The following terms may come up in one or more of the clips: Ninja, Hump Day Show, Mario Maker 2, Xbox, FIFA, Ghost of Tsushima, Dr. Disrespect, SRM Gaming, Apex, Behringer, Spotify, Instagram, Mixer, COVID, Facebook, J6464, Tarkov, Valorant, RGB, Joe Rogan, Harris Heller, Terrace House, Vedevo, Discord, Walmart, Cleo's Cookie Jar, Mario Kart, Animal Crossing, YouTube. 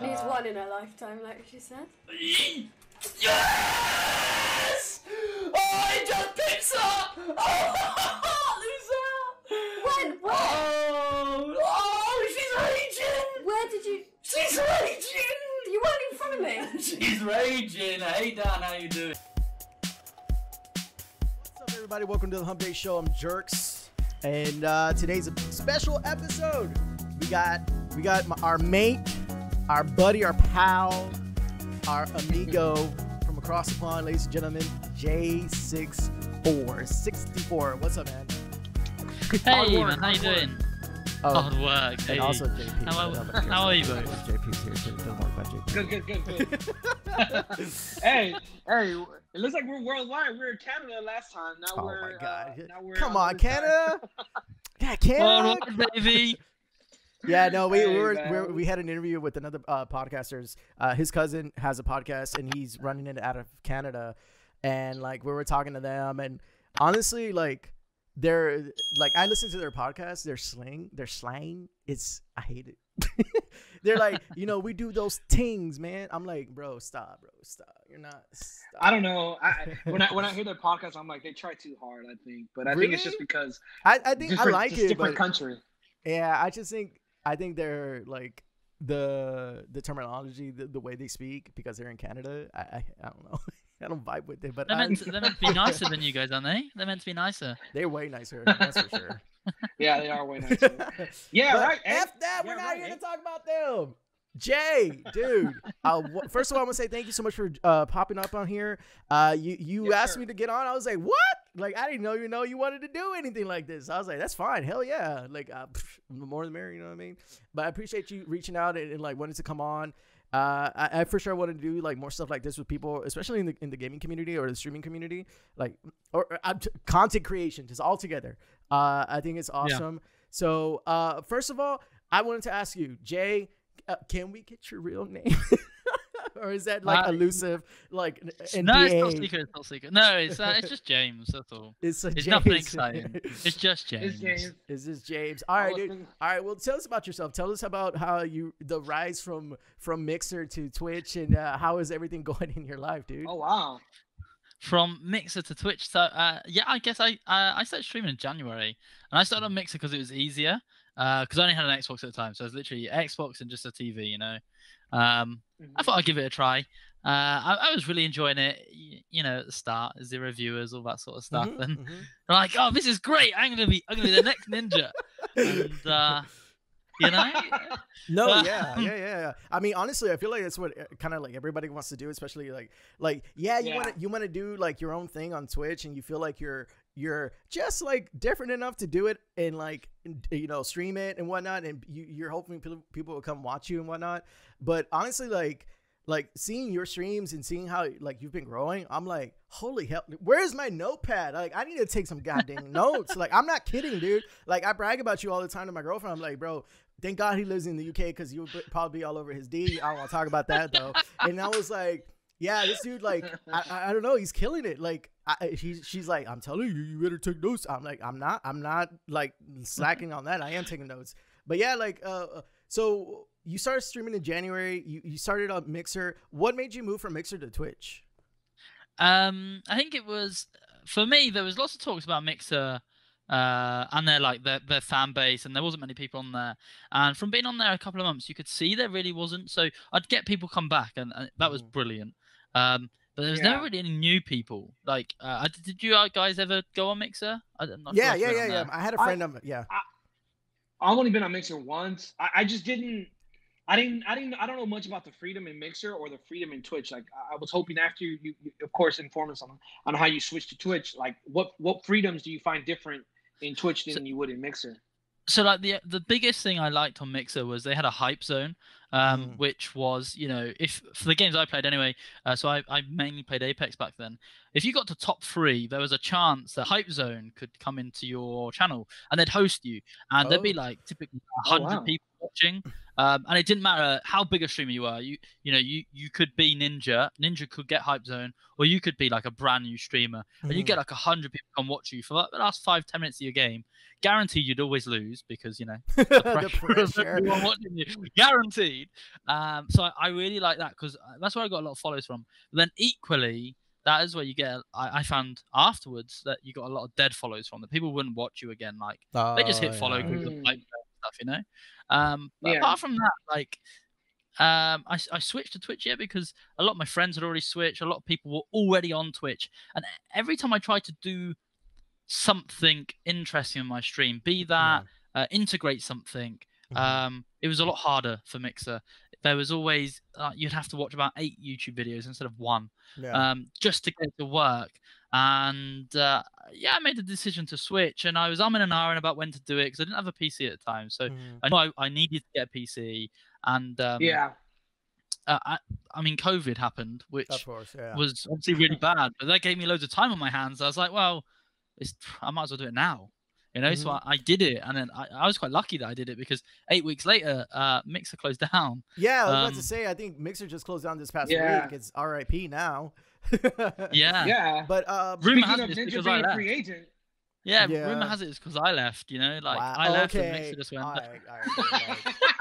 Needs one in her lifetime, like she said. Yes! Oh, I just picked her! Oh, loser! When? Where? Oh, she's raging! Where did you... She's raging! You weren't in front of me! She's raging! Hey, Dan, how you doing? What's up, everybody? Welcome to the Hump Day Show. I'm Jerks. And today's a special episode. We got our mate... Our buddy, our pal, our amigo from across the pond, ladies and gentlemen, J6464. What's up, man? Hey, man, how you doing? Hard work, hey. And also JP. How are you, bro? JP's here, so don't worry about JP. Good. hey, it looks like we're worldwide. We were in Canada last time. Now we're... Oh, my God. Now we're Come on, Canada! Yeah, Canada! Worldwide, baby! Yeah, no, we had an interview with another podcaster's. His cousin has a podcast, and he's running it out of Canada. And like we were talking to them, and honestly, like they're like I listen to their podcast. Their slang. I hate it. They're like, you know, we do those things, man. I'm like, bro, stop. You're not. Stop. I don't know. When I hear their podcast, I'm like, they try too hard. I think, but I really? Think it's just because I think I like it. Different country. Yeah, I just think. I think they're like the terminology, the way they speak, because they're in Canada. I don't know. I don't vibe with it. But they're meant to be nicer than you guys, aren't they? They're meant to be nicer. They're way nicer. That's for sure. Yeah, they are way nicer. Yeah, but right. F that. Yeah, we're not here to talk about them. Jay, dude. First of all, I want to say thank you so much for popping up on here. You asked me to get on. I was like, what? Like, I didn't know you wanted to do anything like this. I was like, that's fine. Hell yeah. Like, more the merrier, you know what I mean? But I appreciate you reaching out and like, wanting to come on. I for sure want to do, like, more stuff like this with people, especially in the gaming community or the streaming community. Like, or content creation, just all together. I think it's awesome. Yeah. So, first of all, I wanted to ask you, Jay, can we get your real name? Or is that like elusive? Like NDA? No, it's not secret. It's not secret. No, it's just James. That's all. It's nothing exciting. It's just James. It's just James. All right, dude. All right. Well, tell us about yourself. Tell us about how the rise from Mixer to Twitch, and how is everything going in your life, dude? Oh wow. From Mixer to Twitch. So yeah, I guess I started streaming in January, and I started on Mixer because it was easier. Because I only had an Xbox at the time, so it was literally Xbox and just a TV, you know. I thought I'd give it a try. I was really enjoying it, you know, at the start, zero viewers, all that sort of stuff, and like, oh, this is great! I'm gonna be the next Ninja, and you know. No, yeah. I mean, honestly, I feel like that's what kind of like everybody wants to do, especially like yeah, you want to do like your own thing on Twitch, and you feel like you're just like different enough to do it and like, you know, stream it and whatnot. And you're hoping people will come watch you and whatnot. But honestly, like seeing your streams and seeing how like you've been growing, I'm like, holy hell, where's my notepad? Like, I need to take some goddamn notes. Like, I'm not kidding, dude. Like, I brag about you all the time to my girlfriend. I'm like, bro, thank God he lives in the UK because you would probably be all over his D. I don't want to talk about that though. And I was like, yeah, this dude, like, I don't know, he's killing it. Like, she's like, I'm telling you, you better take notes. I'm like, I'm not like slacking on that. I am taking notes. But yeah, like, so you started streaming in January. You started on Mixer. What made you move from Mixer to Twitch? I think it was, for me, there was lots of talks about Mixer and their fan base, and there wasn't many people on there, and from being on there a couple of months you could see there really wasn't, so I'd get people come back, and that was brilliant. But there was never really any new people. Like did you guys ever go on Mixer? I'm not sure. Yeah. I had a friend on, yeah, I've only been on Mixer once. I don't know much about the freedom in Mixer or the freedom in Twitch. Like, I was hoping after you of course, inform us on how you switched to Twitch. Like, what freedoms do you find different in Twitch than you would in Mixer? So, like, the biggest thing I liked on Mixer was they had a hype zone, which was, you know, if for the games I played anyway, so I mainly played Apex back then. If you got to top 3, there was a chance the hype zone could come into your channel, and they'd host you, and there'd be, like, typically 100 people watching. And it didn't matter how big a streamer you are. You could be Ninja. Ninja could get Hype Zone, or you could be like a brand new streamer, and you get like 100 people come watch you for like the last 5-10 minutes of your game. Guaranteed, you'd always lose because the pressure, everyone watching you. Guaranteed. So I really like that, because that's where I got a lot of follows from. But then equally, that is where you get. I found afterwards that you got a lot of dead follows from that people wouldn't watch you again. Like they just hit follow because of Hype Zone stuff, but apart from that, I switched to Twitch because a lot of my friends had already switched, a lot of people were already on Twitch, and every time I tried to do something interesting in my stream, be that integrate something, it was a lot harder for Mixer. There was always you'd have to watch about 8 YouTube videos instead of 1 just to get to work. And I made the decision to switch, and I was umming and ahhing about when to do it because I didn't have a PC at the time. So I know I needed to get a PC, and I mean, COVID happened, which was obviously really bad, but that gave me loads of time on my hands. I was like, well, I might as well do it now, So I did it, and then I was quite lucky that I did it because 8 weeks later, Mixer closed down. Yeah, I was about to say, I think Mixer just closed down this past week. It's RIP now. But rumor has it because I left. Rumor has it is because I left. I left and Mixer just went. All right.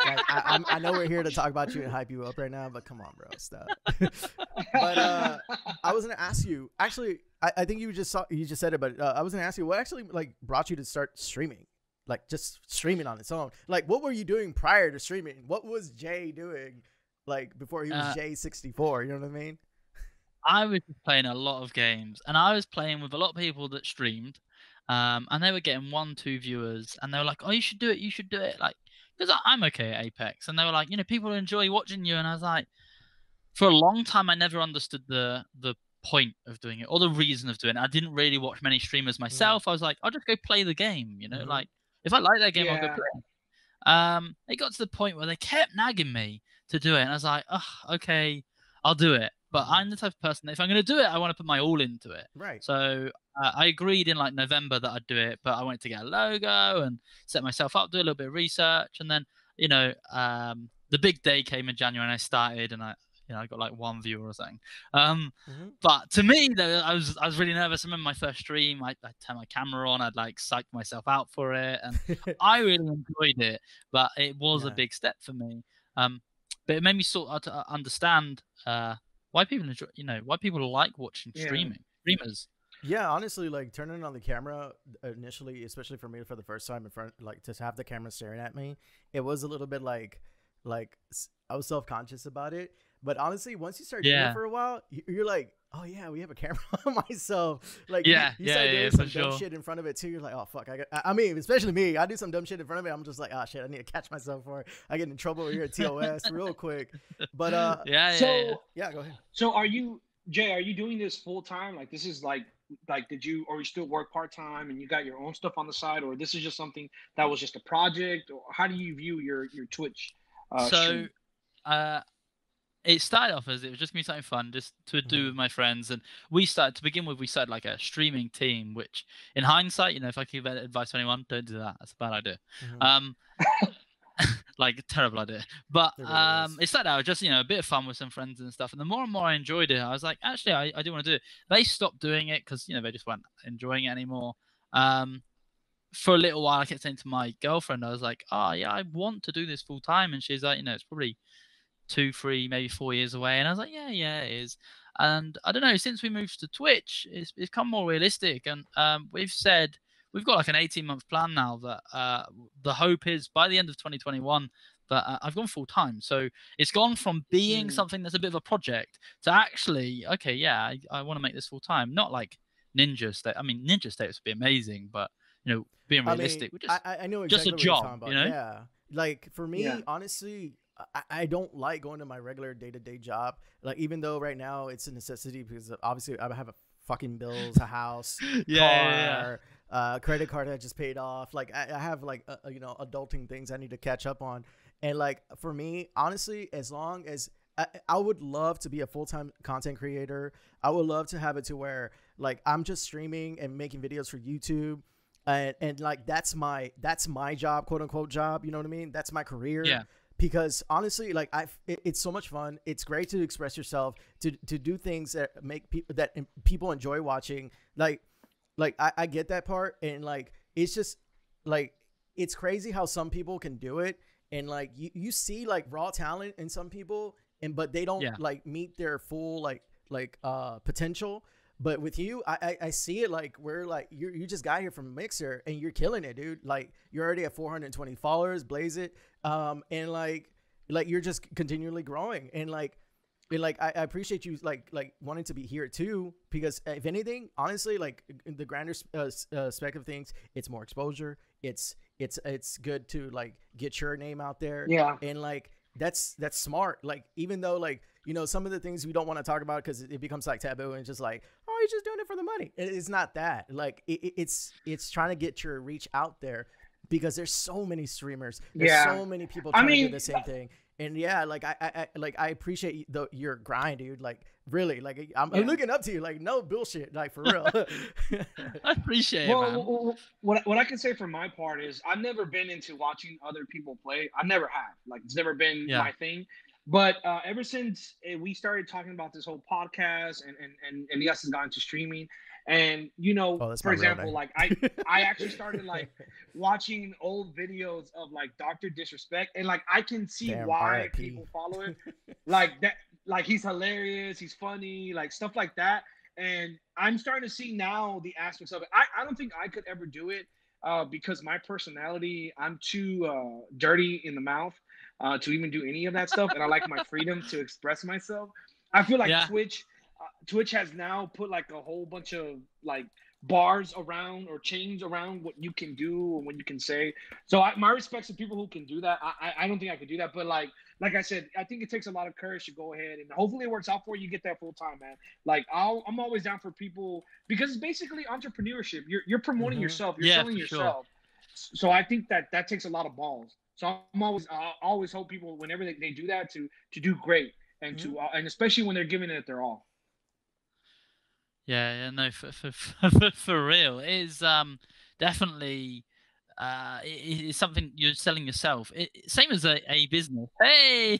Like, I know we're here to talk about you and hype you up right now, but come on, bro, stop. But I was gonna ask you. Actually, I think you just said it, but I was gonna ask you what actually brought you to start streaming, just streaming on its own. What were you doing prior to streaming? What was Jay doing, before he was J64? You know what I mean? I was playing a lot of games, and I was playing with a lot of people that streamed, and they were getting 1-2 viewers, and they were like, "Oh, you should do it," because I'm okay at Apex, and they were like, people enjoy watching you, and I was like, for a long time, I never understood the point of doing it or the reason of doing it. I didn't really watch many streamers myself. I was like, I'll just go play the game, if I like that game, I'll go play it. It got to the point where they kept nagging me to do it, and I was like, oh, okay, I'll do it. But I'm the type of person that if I'm going to do it, I want to put my all into it. Right. So I agreed in November that I'd do it, but I wanted to get a logo and set myself up, do a little bit of research, and then the big day came in January, and I started, and I got 1 view or something. But to me, though, I was really nervous. I remember my first stream, I turned my camera on, I'd psyched myself out for it, and I really enjoyed it. But it was a big step for me. But it made me sort of understand. Why people enjoy, why people like watching streamers. Yeah, honestly, turning on the camera initially, especially for me, for the first time in front, to have the camera staring at me, it was a little bit like I was self-conscious about it. But honestly, once you start doing it for a while, you're like, oh yeah, we have a camera on myself. You start doing some dumb shit in front of it too. You're like, oh fuck. I mean, especially me, I do some dumb shit in front of it. I'm just like, oh shit, I need to catch myself before I get in trouble over here at TOS real quick. But go ahead. So are you, Jay? Are you doing this full time? This is did you, or you still work part time and you got your own stuff on the side, or this is just something that was just a project? Or how do you view your Twitch? Stream? It started off as it was just me something fun just to do with my friends, and we started a streaming team, which in hindsight, if I could give advice to anyone, don't do that. That's a bad idea. A terrible idea. But it started out just a bit of fun with some friends and stuff, and the more and more I enjoyed it, I was like, actually I do want to do it. They stopped doing it because they just weren't enjoying it anymore. For a little while I kept saying to my girlfriend, I was like, oh yeah, I want to do this full time, and she's like, it's probably 2, 3, maybe 4 years away, and I was like, yeah, it is. And I don't know, since we moved to Twitch, it's become more realistic, and we've got an 18-month plan now that the hope is by the end of 2021 that I've gone full time. So it's gone from being something that's a bit of a project to actually, okay, yeah, I want to make this full time. Not like Ninja State. I mean, Ninja States would be amazing, but being realistic, I know exactly just a job, Yeah, for me, honestly. I don't like going to my regular day-to-day job, even though right now it's a necessity because obviously I have a fucking bills, a house, car, credit card I just paid off. I have adulting things I need to catch up on, and for me, honestly, as long as I would love to be a full-time content creator, I would love to have it to where I'm just streaming and making videos for YouTube. And like, that's my job, quote unquote job. You know what I mean? That's my career. Yeah. Because honestly, like it's so much fun. It's great to express yourself, to do things that make people, that people enjoy watching. Like I get that part. And like, it's just like, it's crazy how some people can do it. And like, you see like raw talent in some people, but they don't like meet their full, potential. But with you, I see it like we're like, you just got here from Mixer and you're killing it, dude. Like, you're already at 420 followers, blaze it. And like you're just continually growing. And I appreciate you like wanting to be here too, because if anything, honestly, like in the grander spec of things, it's more exposure. It's good to like get your name out there. Yeah. And like, that's smart. Like, even though like, you know, some of the things we don't want to talk about because it becomes like taboo and just like, oh, you're just doing it for the money. It's not that. Like, it's trying to get your reach out there, because there's so many streamers. There's so many people trying to do the same thing. And yeah, like I appreciate your grind, dude. Like, really, like I'm looking up to you. Like, no bullshit. Like, for real. I appreciate it, man. What I can say for my part is I've never been into watching other people play. I never have. Like, it's never been my thing. But ever since we started talking about this whole podcast and yes, has gone to streaming, and you know, for example, like I actually started like watching old videos of like Dr. Disrespect, and like I can see why people follow it, like that, like he's hilarious, he's funny, like stuff like that. And I'm starting to see now the aspects of it. I don't think I could ever do it because my personality, I'm too dirty in the mouth. To even do any of that stuff, and I like my freedom to express myself. I feel like Twitch has now put like a whole bunch of like bars around or chains around what you can do and what you can say. So my respects to people who can do that. I don't think I could do that, but like I said, I think it takes a lot of courage to go ahead, and hopefully it works out for you. You get that full time, man. Like I'm always down for people, because it's basically entrepreneurship. You're promoting yourself. You're selling yourself. Sure. So I think that takes a lot of balls. So I always hope people, whenever they do that, to do great, and and especially when they're giving it their all. Yeah, no, for real, it is definitely it's something you're selling yourself. Same as a business. Hey,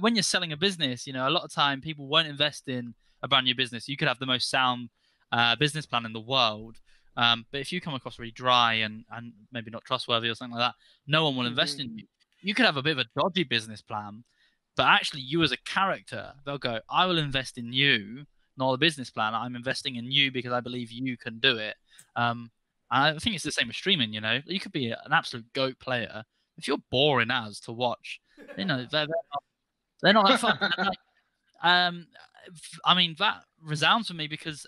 when you're selling a business, you know, a lot of time people won't invest in a brand new business. You could have the most sound business plan in the world. But if you come across really dry and maybe not trustworthy or something like that, no one will invest in you. You could have a bit of a dodgy business plan, but actually you as a character, they'll go, I will invest in you, not the business plan. I'm investing in you because I believe you can do it. I think it's the same with streaming, you know. You could be an absolute GOAT player. If you're boring as to watch, you know, they're not that fun. Like, I mean, that resounds for me because...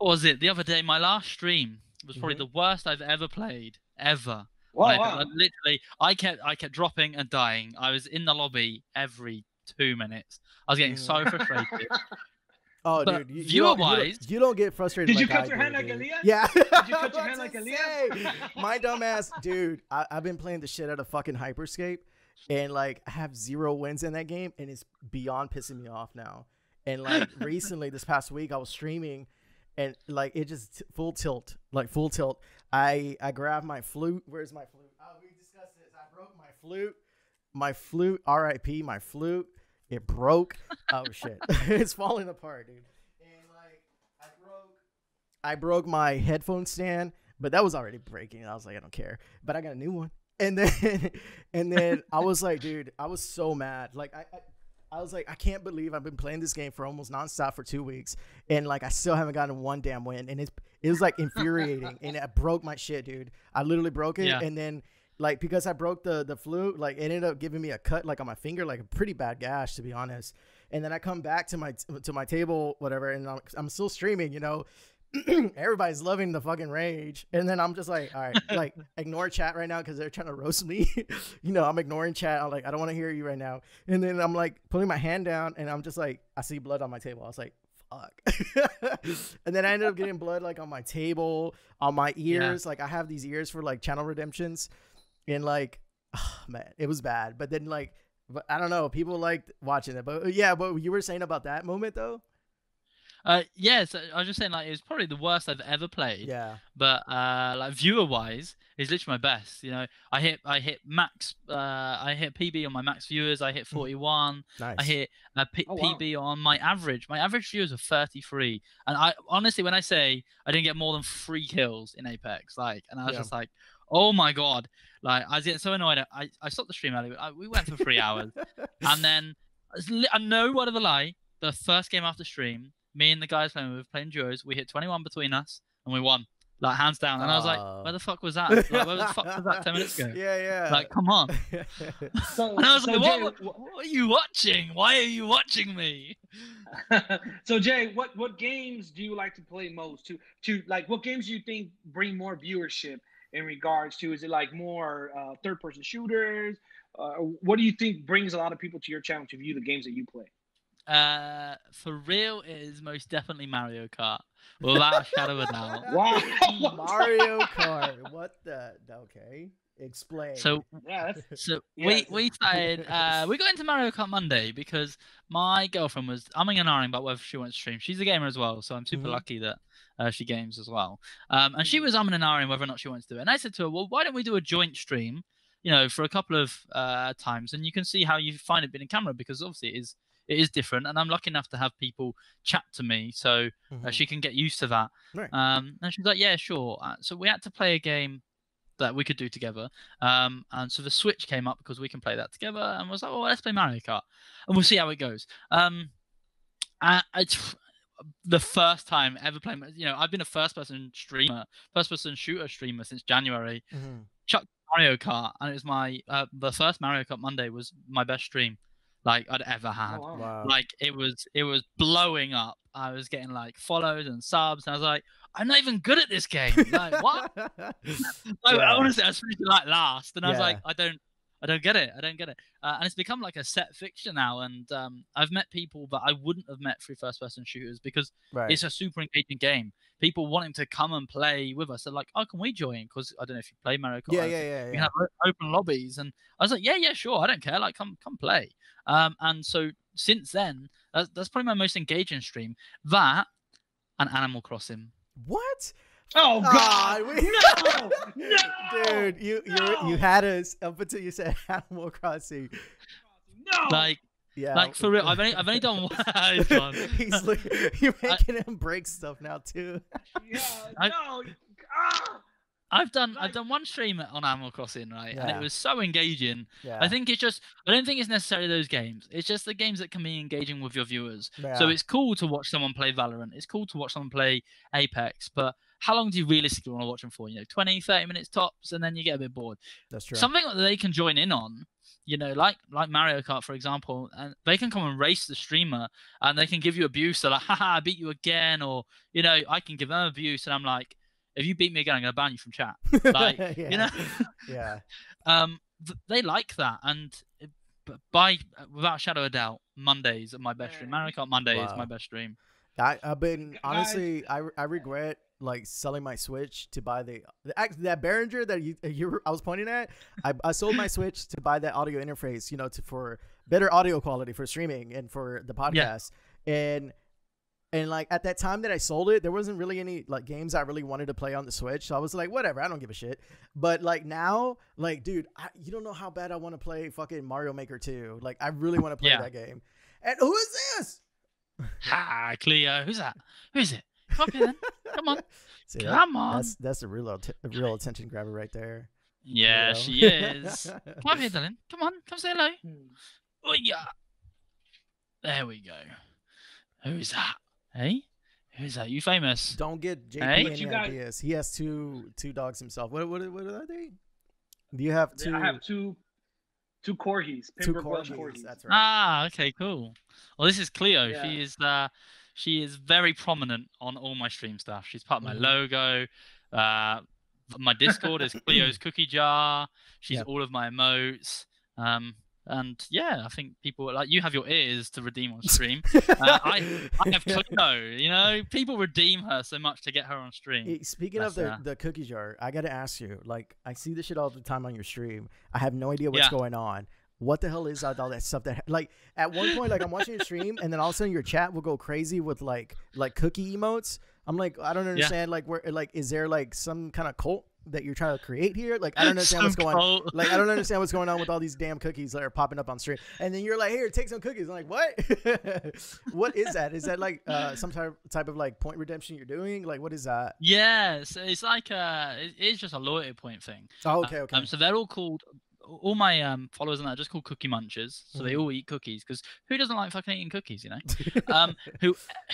What was it? The other day, my last stream was probably the worst I've ever played, ever. Whoa, like, wow. Literally, I kept dropping and dying. I was in the lobby every 2 minutes. I was getting so frustrated. Oh, but dude, viewer-wise, you don't get frustrated. Did you cut your hand like Aaliyah? Yeah. Did you cut your hand like Aaliyah? My dumb ass, dude. I've been playing the shit out of fucking Hyperscape, and like I have 0 wins in that game, and it's beyond pissing me off now. And like recently, this past week, I was streaming. And like it just full tilt. I grabbed my flute. Where's my flute? Oh, we discussed this. I broke my flute. My flute. R.I.P. My flute. It broke. Oh shit! It's falling apart, dude. And like I broke my headphone stand, but that was already breaking. I was like, I don't care. But I got a new one. And then I was like, dude, I was so mad. Like I was like, I can't believe I've been playing this game for almost nonstop for 2 weeks, and like I still haven't gotten one damn win, and it was like infuriating, and I broke my shit, dude. I literally broke it, and then like because I broke the flute, like it ended up giving me a cut like on my finger, like a pretty bad gash, to be honest. And then I come back to my table, whatever, and I'm still streaming, you know. Everybody's loving the fucking rage, and then I'm just like, all right, like ignore chat right now because they're trying to roast me. You know, I'm ignoring chat. I'm like, I don't want to hear you right now. And then I'm like putting my hand down, and I'm just like, I see blood on my table. I was like, fuck. And then I ended up getting blood like on my table, on my ears. Like I have these ears for like channel redemptions, and like, oh, man, it was bad. But then like, I don't know, people liked watching it. But yeah, what you were saying about that moment though. Yes, yeah, so I was just saying, like, it was probably the worst I've ever played. Yeah. But like viewer-wise, it's literally my best. You know, I hit max. I hit PB on my max viewers. I hit 41. Nice. I hit PB on my average. My average viewers are 33. And I honestly, when I say I didn't get more than 3 kills in Apex, like, and I was just like, oh my god, like I was getting so annoyed. I stopped the stream early. But we went for 3 hours, and then I know what of a lie. The first game after stream, me and the guys playing, we were playing duos. We hit 21 between us, and we won, like hands down. And I was like, "Where the fuck was that? Like, where the fuck was that 10 minutes ago?" Yeah, yeah. Like, come on. So, and I was like, Jay, "What are you watching? Why are you watching me?" So Jay, what games do you like to play most? To like, what games do you think bring more viewership in regards to? Is it like more third-person shooters? What do you think brings a lot of people to your channel to view the games that you play? For real, it is most definitely Mario Kart. Without a shadow of a doubt. Wow. Mario Kart. What the? Okay. Explain. So, we started, we got into Mario Kart Monday because my girlfriend was umming and ahhing about whether she wants to stream. She's a gamer as well, so I'm super lucky that she games as well. And she was umming and ahhing whether or not she wants to do it. And I said to her, well, why don't we do a joint stream, you know, for a couple of times, and you can see how you find it being in camera, because obviously it is different, and I'm lucky enough to have people chat to me, so she can get used to that. Right. And she's like, yeah, sure. So we had to play a game that we could do together. And so the Switch came up because we can play that together, and I was like, well, let's play Mario Kart, and we'll see how it goes. The first time ever playing, you know, I've been a first-person shooter streamer since January. Chuck Mario Kart, and it was my, the first Mario Kart Monday was my best stream like I'd ever had. Oh, wow. Like it was blowing up. I was getting like follows and subs, and I was like, I'm not even good at this game. Like, what? Honestly, I was finishing like last, and I was like, I don't get it. I don't get it. And it's become like a set fixture now. And I've met people that I wouldn't have met through first-person shooters, because it's a super engaging game. People wanting to come and play with us. They're like, oh, can we join? Because I don't know if you play Mario Kart. You can have open lobbies. And I was like, yeah, sure. I don't care. Like, come play. And so since then, that's probably my most engaging stream. That and Animal Crossing. What? Oh God! Oh, no, no, dude, you had us up until you said Animal Crossing. No, like for real. I've only done one. He's like, you're making him break stuff now too. Yeah, no. I've done one stream on Animal Crossing, right? Yeah. And it was so engaging. Yeah. I think it's just, I don't think it's necessarily those games. It's just the games that can be engaging with your viewers. Yeah. So it's cool to watch someone play Valorant. It's cool to watch someone play Apex. But how long do you realistically want to watch them for? You know, 20, 30 minutes tops, and then you get a bit bored. That's true. Something that they can join in on, you know, like Mario Kart, for example, and they can come and race the streamer, and they can give you abuse. They're like, haha, I beat you again. Or, you know, I can give them abuse, and I'm like, if you beat me again, I'm going to ban you from chat. Like, you know? Yeah. They like that. And without a shadow of a doubt, Mondays are my best stream. Mario Kart Monday is my best stream. I've been, honestly, I regret, like, selling my Switch to buy that Behringer that I was pointing at. I sold my Switch to buy that audio interface, you know, for better audio quality for streaming and for the podcast. Yeah. And like at that time that I sold it, there wasn't really any like games I really wanted to play on the Switch. So I was like, whatever, I don't give a shit. But like now, like, dude, you don't know how bad I want to play fucking Mario Maker 2. Like, I really want to play that game. And who is this? Hi, Cleo. Who's that? Who is it? Come on. Come on. See, Come on. That's a real attention grabber right there. Yeah, she is. Come on here, darling. Come on. Come say hello. Oh, yeah. There we go. Who is that? Hey, who's that? You famous? Don't get JP any ideas. He has two dogs himself. What are they? Do you have two? I have two corgis. Pembroke Welsh corgis. That's right. Ah, okay, cool. Well, this is Cleo. Yeah. She is very prominent on all my stream stuff. She's part of my logo. My Discord is Cleo's Cookie Jar. She's all of my emotes. And yeah, I think people like you have your ears to redeem on stream. I have Cleo, you know, people redeem her so much to get her on stream. Hey, speaking of the cookie jar, I got to ask you, like, I see this shit all the time on your stream. I have no idea what's going on. what the hell is all that stuff that, like, at one point, like, I'm watching a stream and then all of a sudden your chat will go crazy with like cookie emotes. I'm like, I don't understand. Yeah. Like, where, like, is there like some kind of cult that you're trying to create here? Like, I don't understand what's going on. Like, I don't understand what's going on with all these damn cookies that are popping up on stream. And then you're like, here, take some cookies. I'm like, what? What is that? Is that like some type of like point redemption you're doing? Like, what is that? Yes, it's like it's just a loyalty point thing. Oh, okay, okay. So they're all called. All my followers and that are just called cookie munchers, so they all eat cookies because who doesn't like fucking eating cookies, you know?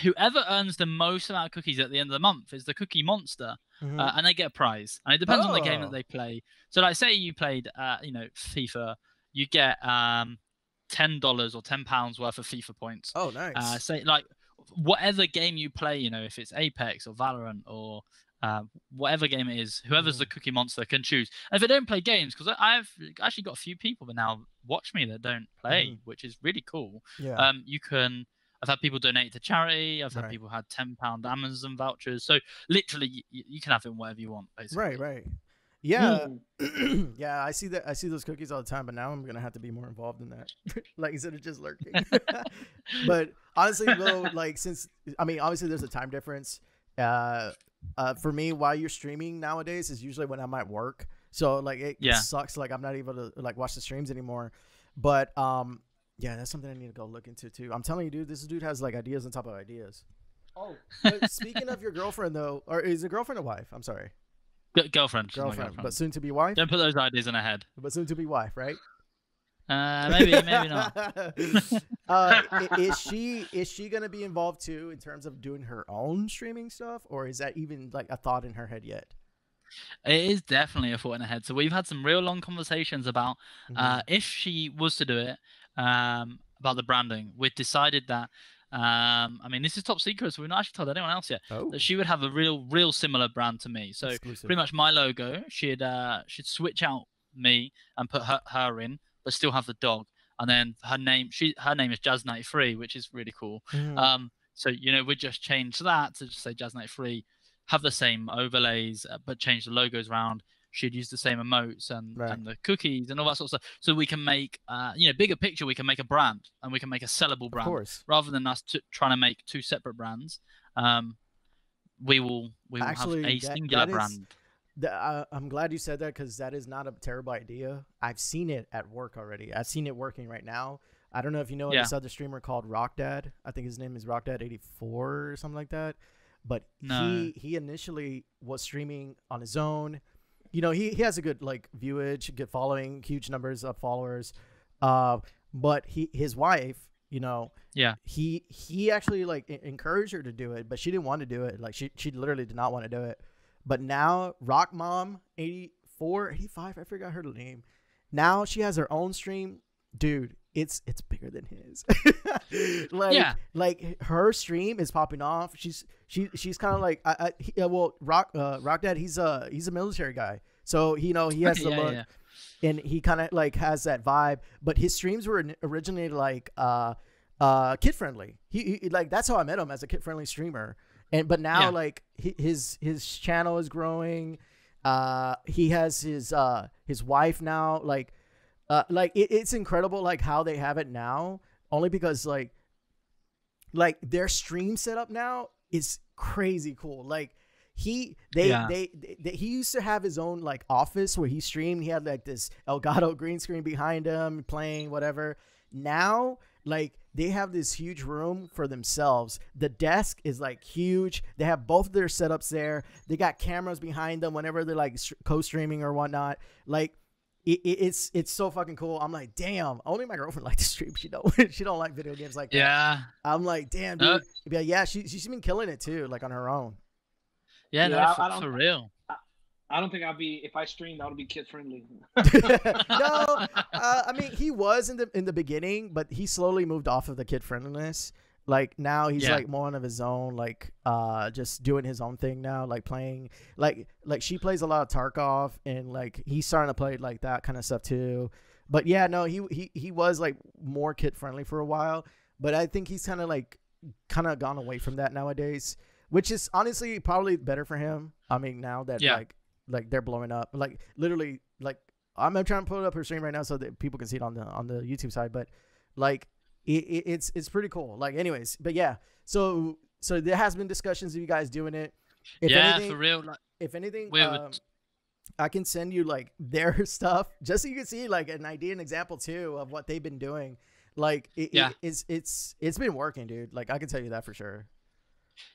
Whoever earns the most amount of cookies at the end of the month is the cookie monster, and they get a prize. And it depends on the game that they play. So, like, say you played, you know, FIFA, you get $10 or £10 worth of FIFA points. Oh, nice. Say like whatever game you play, you know, if it's Apex or Valorant or. Whatever game it is, whoever's the cookie monster can choose. And if they don't play games, because I've actually got a few people that now watch me that don't play, which is really cool. Yeah. You can. I've had people donate to charity. I've had people had £10 Amazon vouchers. So literally, you can have it whatever you want, basically. Right, right. Yeah, yeah. I see that. I see those cookies all the time. But now I'm gonna have to be more involved in that, like instead of just lurking. But honestly, though, like since I mean, obviously there's a time difference. For me, while you're streaming nowadays is usually when I'm at work, so like it sucks. Like I'm not able to like watch the streams anymore. But yeah, that's something I need to go look into too. I'm telling you, dude, this dude has like ideas on top of ideas. Oh, but speaking of your girlfriend though, or is it girlfririend or wife? I'm sorry. Girlfriend, but soon to be wife. Don't put those ideas in her head. But soon to be wife, right? Maybe not. Is she gonna be involved too in terms of doing her own streaming stuff, or is that even like a thought in her head yet? It is definitely a thought in her head. So we've had some real long conversations about if she was to do it, about the branding. We've decided that I mean, this is top secret, so we've not actually told anyone else yet. That she would have a real similar brand to me. So exclusive. Pretty much my logo. She'd switch out me and put her in. But still have the dog, and then her name is Jazz93, which is really cool. So you know, we just change that to just say Jazz93, have the same overlays, but change the logos around. She'd use the same emotes and the cookies and all that sort of stuff. So we can make you know, bigger picture. We can make a brand, and we can make a sellable brand, of course. Rather than us trying to make two separate brands. We will actually have a singular brand. I'm glad you said that, because that is not a terrible idea. I've seen it at work already. I've seen it working right now. I don't know if you know this other streamer called Rock Dad. I think his name is Rock Dad 84 or something like that. But he initially was streaming on his own. You know, he has a good like viewage, good following, huge numbers of followers. But his wife, you know, he actually like encouraged her to do it, but she didn't want to do it. Like she literally did not want to do it. But now Rock Mom 84, 85, I forgot her name. Now she has her own stream. Dude, it's bigger than his. Like her stream is popping off. She's kind of like Rock Dad, he's a military guy. So you know, he has the look and he kind of like has that vibe, but his streams were originally like kid friendly. He like that's how I met him, as a kid friendly streamer. But now like his channel is growing. He has his wife now. Like it's incredible like how they have it now. Only because like their stream setup now is crazy cool. Like he used to have his own like office where he streamed. He had like this Elgato green screen behind him playing whatever. Now like. They have this huge room for themselves. The desk is like huge. They have both of their setups there. They got cameras behind them whenever they're like co-streaming or whatnot. Like it's so fucking cool. I'm like, damn. Only my girlfriend likes to stream. She don't like video games like that. Yeah. I'm like, damn, dude. Yeah. She's been killing it too, like on her own. Yeah, no, for real. I don't think I'd be, if I streamed, I would be kid friendly. I mean, he was in the beginning, but he slowly moved off of the kid friendliness. Like now he's like more on of his own, like just doing his own thing now, like playing, like she plays a lot of Tarkov, and like he's starting to play like that kind of stuff too. But yeah, no, he was like more kid friendly for a while, but I think he's kind of gone away from that nowadays, which is honestly probably better for him. I mean, now that like they're blowing up, like literally like I'm trying to pull up her stream right now so that people can see it on the YouTube side, but like it's pretty cool. Like anyways, but yeah, so there has been discussions of you guys doing it. If anything, for real. Like, if anything, I can send you like their stuff just so you can see like an idea and example too of what they've been doing. Like it's been working, dude. Like I can tell you that for sure.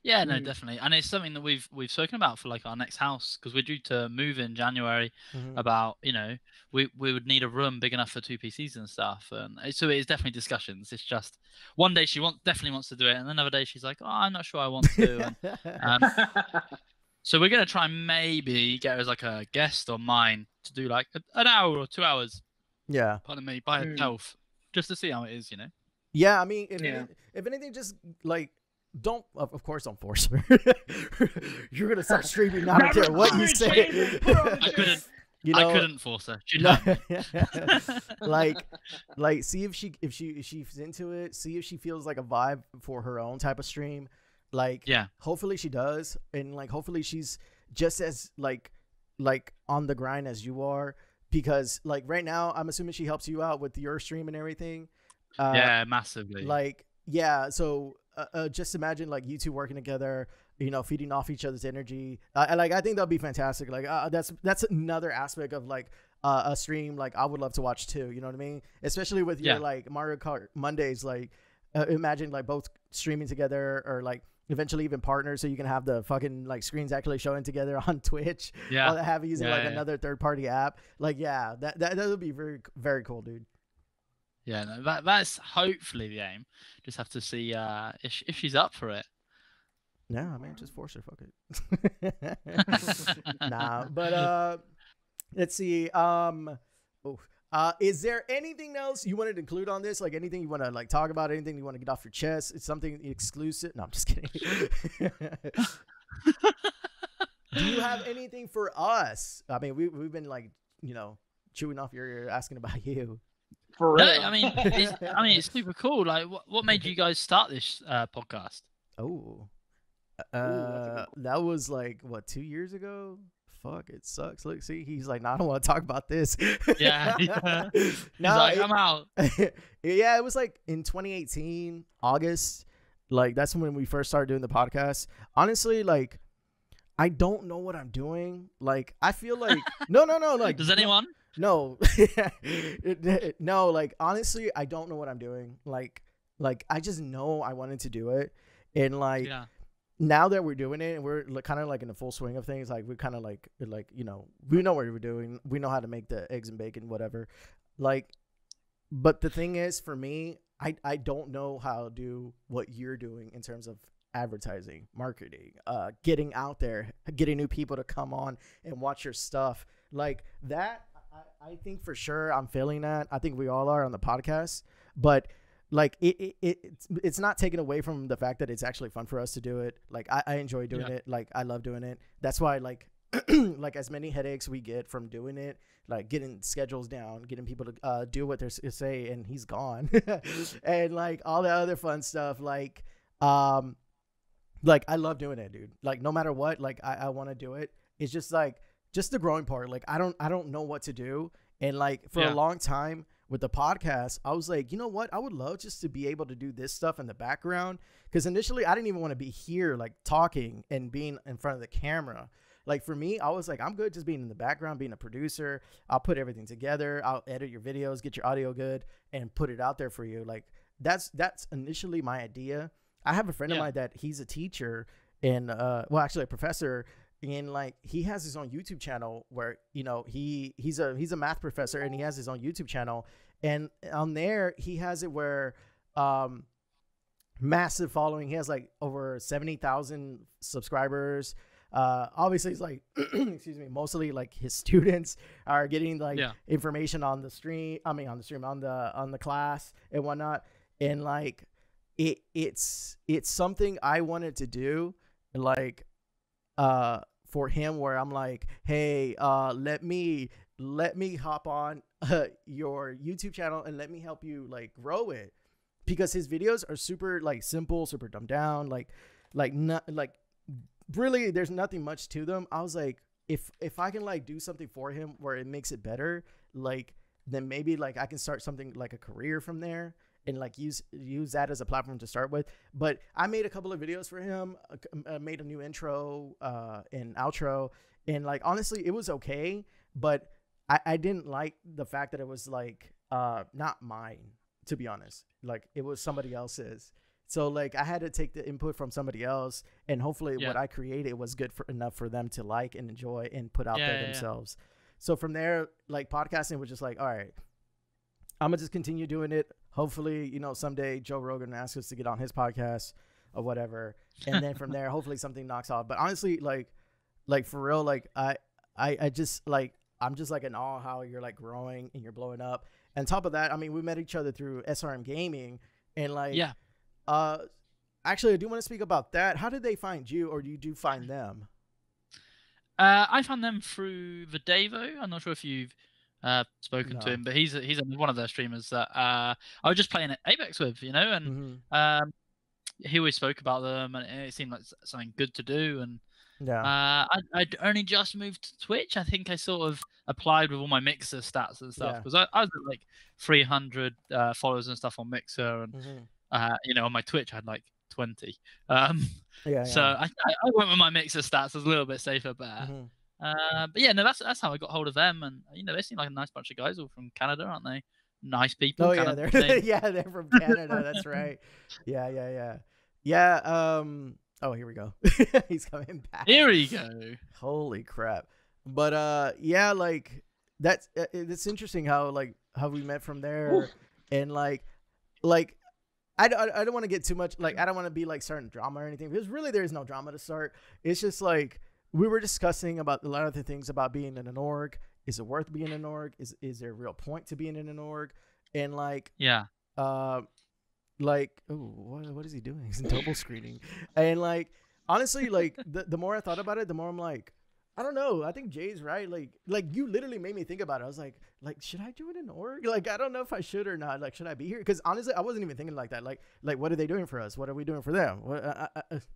Yeah, no, definitely, and it's something that we've spoken about for like our next house, because we're due to move in January. About, you know, we would need a room big enough for 2 PCs and stuff, and so it's definitely discussions. It's just one day she definitely wants to do it, and another day she's like, oh, I'm not sure I want to. And, so we're gonna try and maybe get her as like a guest on mine to do like an hour or 2 hours. Yeah, pardon me, by herself, just to see how it is, you know. Yeah, I mean, if anything, just like. Don't, of course, don't force her. You're going to start streaming now. I don't care what you say. I couldn't force her. Like, see if she's into it. See if she feels like a vibe for her own type of stream. Like, yeah, hopefully she does. And like, hopefully she's just as like on the grind as you are, because like right now, I'm assuming she helps you out with your stream and everything. Yeah, massively. Like, yeah. So, just imagine like you two working together, you know, feeding off each other's energy. Like I think that'd be fantastic. Like that's another aspect of like a stream. Like I would love to watch too. You know what I mean? Especially with your like Mario Kart Mondays. Like imagine like both streaming together, or like eventually even partners, so you can have the fucking like screens actually showing together on Twitch. Yeah. All that have using like another third party app. Like yeah, that would be very very cool, dude. Yeah, no, that's hopefully the aim. Just have to see if she's up for it. No, I mean, just force her. Fuck it. Nah, but let's see. Is there anything else you wanted to include on this? Like anything you want to like talk about? Anything you want to get off your chest? It's something exclusive. No, I'm just kidding. Do you have anything for us? I mean, we've been like, you know, chewing off your ear asking about you. For real. No, I mean, it's super cool. Like, what made you guys start this podcast? Oh, that was like what, 2 years ago? Fuck, it sucks. Look, see, he's like, no, I don't want to talk about this. Yeah, yeah. No, like, I'm out. Yeah, it was like in 2018, August. Like, that's when we first started doing the podcast. Honestly, like, I don't know what I'm doing. Like, I feel like no. Like, does anyone? No, no, like, honestly, I don't know what I'm doing. Like, I just know I wanted to do it. And like, now that we're doing it and we're kind of like in the full swing of things, like we're kind of like, you know, we know what we're doing. We know how to make the eggs and bacon, whatever. Like, but the thing is for me, I don't know how to do what you're doing in terms of advertising, marketing, getting out there, getting new people to come on and watch your stuff like that. I think for sure I'm failing that. I think we all are on the podcast, but like it's not taken away from the fact that it's actually fun for us to do it. Like I enjoy doing it. Like I love doing it. That's why like like as many headaches we get from doing it, like getting schedules down, getting people to do what they're say, and he's gone, and like all the other fun stuff. Like like I love doing it, dude. Like no matter what, like I want to do it. It's just like. Just the growing part, like I don't know what to do, and like for a long time with the podcast, I was like, you know what, I would love just to be able to do this stuff in the background, because initially I didn't even want to be here, like talking and being in front of the camera. Like for me, I was like, I'm good just being in the background, being a producer. I'll put everything together, I'll edit your videos, get your audio good, and put it out there for you. Like that's initially my idea. I have a friend of mine that he's a teacher and well, actually a professor. And like he has his own YouTube channel where, you know, he's a math professor, and he has his own YouTube channel, and on there he has it where massive following. He has like over 70,000 subscribers. Obviously it's like excuse me, mostly like his students are getting like information on the stream, on the class and whatnot. And like it's something I wanted to do, like for him, where I'm like, hey, let me hop on your YouTube channel and let me help you like grow it, because his videos are super like simple, super dumbed down, like not like really there's nothing much to them. I was like, if I can like do something for him where it makes it better, like, then maybe like I can start something like a career from there and like use that as a platform to start with. But I made a couple of videos for him, made a new intro and outro, and like honestly it was okay, but I didn't like the fact that it was like not mine, to be honest. Like it was somebody else's. So like I had to take the input from somebody else, and hopefully what I created was good for enough for them to like and enjoy and put out there themselves. So from there, like podcasting was just like, all right, I'm gonna just continue doing it. Hopefully, you know, someday Joe Rogan asks us to get on his podcast or whatever. And then from there, hopefully something knocks off. But honestly, like for real, like I just like, I'm just like in awe how you're like growing and you're blowing up. And top of that, I mean, we met each other through SRM Gaming, and like, actually, I do want to speak about that. How did they find you, or do you find them? I found them through Vedevo. I'm not sure if you've spoken to him, but he's one of their streamers that I was just playing Apex with, you know, and he always spoke about them, and it seemed like something good to do. And I'd only just moved to Twitch. I think I sort of applied with all my Mixer stats and stuff, because I was at like 300 followers and stuff on Mixer, and you know, on my Twitch I had like 20. So I went with my Mixer stats. I was a little bit safer there. But yeah, no, that's how I got hold of them, and you know, they seem like a nice bunch of guys, all from Canada, aren't they? Nice people. Oh yeah, they're from Canada. That's right. Oh, here we go. He's coming back. Here we go. Holy crap! But yeah, like it's interesting how like we met from there. Ooh. And like. I don't want to get too much, like, I don't want to be like starting drama or anything, because really there is no drama to start. It's just like we were discussing about a lot of the things about being in an org. Is it worth being in an org? Is there a real point to being in an org? And like, like, oh, what is he doing? He's double screening. And like, honestly, like the more I thought about it, the more I'm like, I don't know. I think Jay's right. Like you literally made me think about it. I was like, should I do it in org? Like, I don't know if I should or not. Like, should I be here? Because honestly, I wasn't even thinking like that. Like, what are they doing for us? What are we doing for them? What,